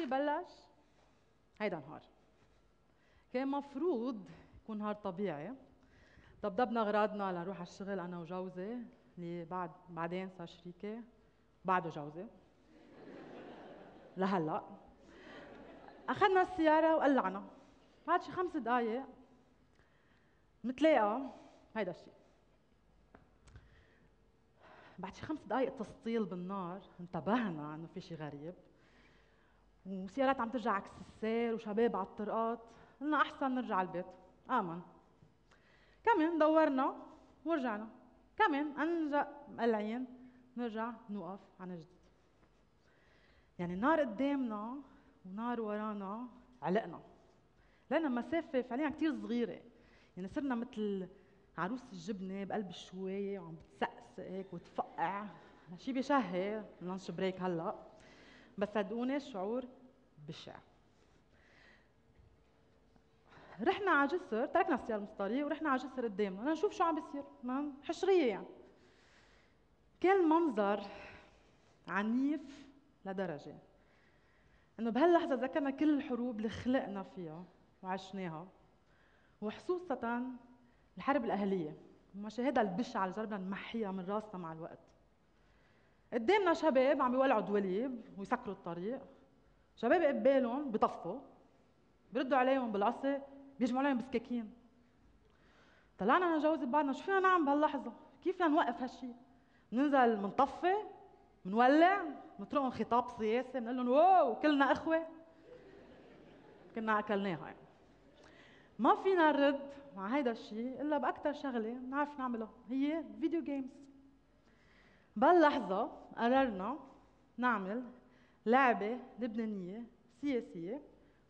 هالشي بلش هيدا نهار كان مفروض يكون نهار طبيعي. دبدبنا اغراضنا لنروح على الشغل انا وجوزي اللي بعدين صار شريكي، بعده جوزي لهلا. اخذنا السياره وقلعنا، بعد شي 5 دقائق متلاقى هيدا الشيء. بعد شي 5 دقائق تسطيل بالنار انتبهنا انه في شيء غريب، وسيارات عم ترجع عكس السير وشباب على الطرقات. قلنا احسن نرجع على البيت، امن كمان دورنا ورجعنا كمان انجا مقلعين نرجع نوقف عن جديد. يعني نار قدامنا ونار ورانا، علقنا لقينا مسافه فعليا كثير صغيره. يعني صرنا مثل عروس الجبنه بقلب الشوايه وعم بتسقسق هيك وتفقع، شيء بيشهي لانش بريك هلا، بس صدقوني الشعور بشع. رحنا على جسر، تركنا السياره نص الطريق ورحنا على جسر قدامنا لنشوف شو عم بيصير، حشريه يعني. كان المنظر عنيف لدرجه انه بهاللحظه ذكرنا كل الحروب اللي خلقنا فيها وعشناها، وخصوصا الحرب الاهليه ومشاهدها البشعه اللي جربنا نمحيها من راسنا مع الوقت. قدامنا شباب عم يولعوا دواليب ويسكروا الطريق، شباب قبالهم بطفوا بردوا عليهم بالعصي بيجمعوا لهم بسكاكين. طلعنا انا وجوزي ببعضنا، شو فينا نعمل بهاللحظه؟ كيف بدنا نوقف هالشيء؟ بننزل بنطفي بنولع بنطرقهم خطاب سياسي بنقول لهم واو كلنا اخوه؟ كنا اكلناها يعني. ما فينا نرد مع هيدا الشيء الا باكثر شغله بنعرف نعملها، هي فيديو جيمز. بهاللحظه قررنا نعمل لعبه لبنانيه سياسيه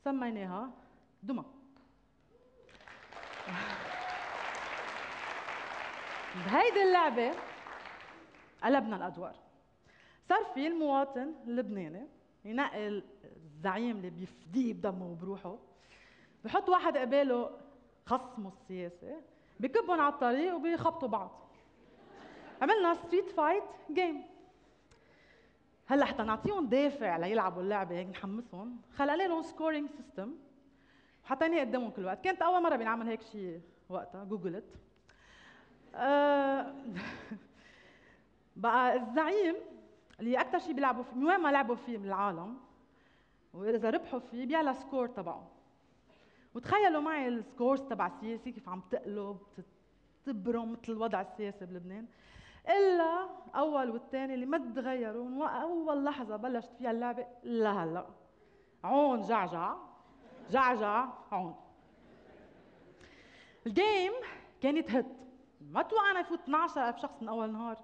سميناها دمى. بهيدي اللعبه قلبنا الادوار، صار في المواطن اللبناني ينقي الزعيم اللي بيفديه بدمه وبروحه، بحط واحد قباله خصمه السياسي، بكبهم على الطريق وبيخبطوا بعض. عملنا ستريت فايت جيم. هلا حتى نعطيهم دافع ليلعبوا اللعبه هيك نحمسهم، خلقنا لهم سكورينج سيستم وحطيناه قدامهم كل وقت. كانت اول مره بنعمل هيك شيء وقتها، جوجلت. بقى الزعيم اللي اكثر شيء بيلعبوا فيه من وين ما لعبوا فيه من العالم، واذا ربحوا فيه بيعلى سكور تبعه. وتخيلوا معي السكورز تبع السياسي كيف عم تقلب تبرم مثل الوضع السياسي بلبنان، الا اول والثاني اللي ما تغيروا واول لحظه بلشت فيها اللعبه لهلا. عون جعجع جعجع عون. الجيم كانت هت، ما توقعنا يفوت 12,000 شخص من اول نهار.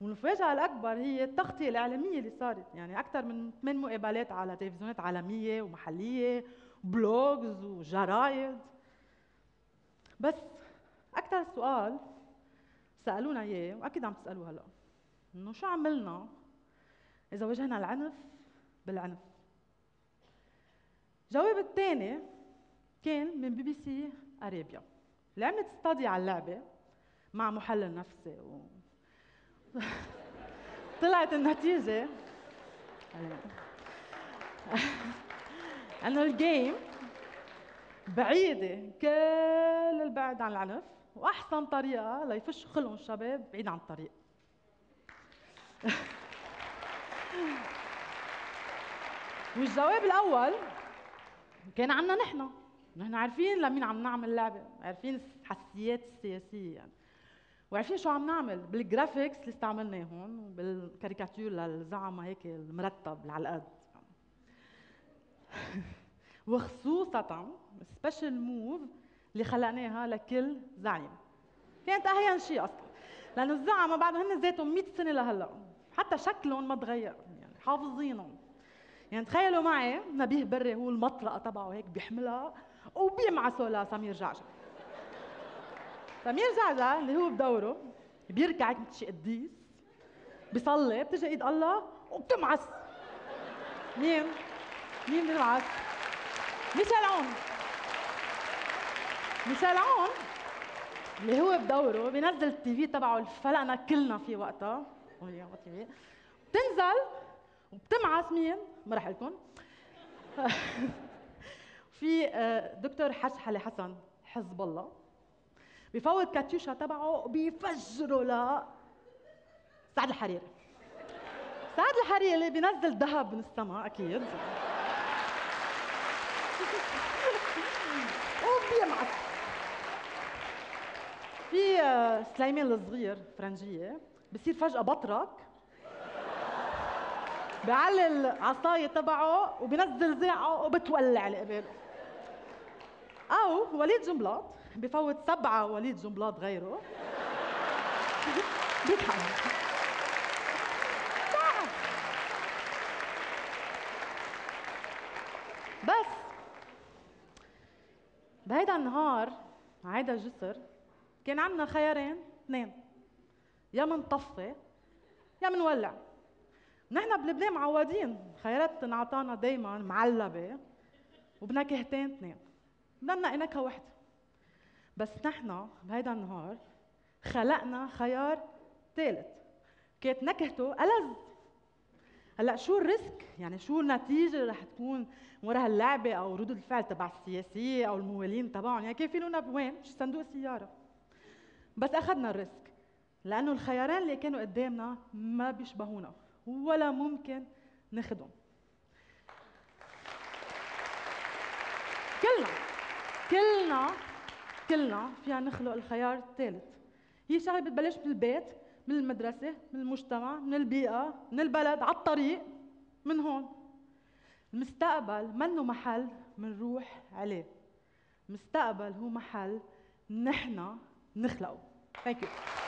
والمفاجاه الاكبر هي التغطيه الاعلاميه اللي صارت، يعني اكثر من 8 مقابلات على تلفزيونات عالميه ومحليه وبلوجز وجرايد. بس اكثر سؤال سألونا اياه واكيد عم تسألوه هلا، انه شو عملنا اذا واجهنا العنف بالعنف؟ الجواب الثاني كان من BBC ارابيا اللي عملت استادي على اللعبه مع محلل نفسي طلعت النتيجه انه الجيم بعيده كل البعد عن العنف، واحسن طريقه ليفشوا خلقهم الشباب بعيد عن الطريق. والجواب الاول كان عنا نحن عارفين لمين عم نعمل لعبه، عارفين الحساسيات السياسيه يعني، وعارفين شو عم نعمل بالجرافيكس اللي استعملناهم وبالكاريكاتير للزعمه هيك المرتب على القد يعني. وخصوصا سبيشال موف اللي خلقناها لكل زعيم، كانت اهين شيء اصلا لانه الزعماء بعدهم هن ذاتهم 100 سنه لهلا حتى شكلهم ما تغير، يعني حافظينهم. يعني تخيلوا معي نبيه بري هو المطرقه تبعه هيك بيحملها وبيمعسوا لسمير جعجع. سمير جعجع اللي هو بدوره بيركع هيك مثل شي قديس بيصلي، بتجي ايد الله وبتمعس. مين بتمعس؟ ميشيل عون. ميشيل عون اللي هو بدوره بينزل التي في تبعه اللي فلقنا كلنا في وقتها، بتنزل وبتمعس مين؟ ما رح لكم، في دكتور حشحله حسن حزب الله بفوت كاتيوشا تبعه بيفجروا ل سعد الحريري. سعد الحريري بينزل ذهب من السما اكيد وبيمعك. في سليمان الصغير فرنجيه بصير فجأة بطرك بعلي العصاية تبعه وبنزل زيعه وبتولع لقباله. أو وليد جنبلاط بفوت 7 وليد جنبلاط غيره بيضحك. بس بهيدا النهار عايدا الجسر كان عندنا خيارين 2، يا منطفي يا منولع. نحن بلبنان معودين خيارات انعطانا دايما معلبه وبنكهتين 2، بدنا نكهه واحده. بس نحن بهيدا النهار خلقنا خيار 3 كانت نكهته ألذ. هلا شو الريسك؟ يعني شو النتيجه رح تكون ورا هاللعبه او ردود الفعل تبع السياسيه او الموالين تبعهم؟ يعني كيفيلونا بوين؟ شو صندوق سياره. بس اخذنا الريسك لأنه الخيارين اللي كانوا قدامنا ما بيشبهونا ولا ممكن ناخدهم. كلنا فينا نخلق الخيار الثالث. هي شغلة بتبلش من البيت، من المدرسة، من المجتمع، من البيئة، من البلد، على الطريق، من هون. المستقبل منه محل منروح عليه. المستقبل هو محل نحن نخلقه. Thank you.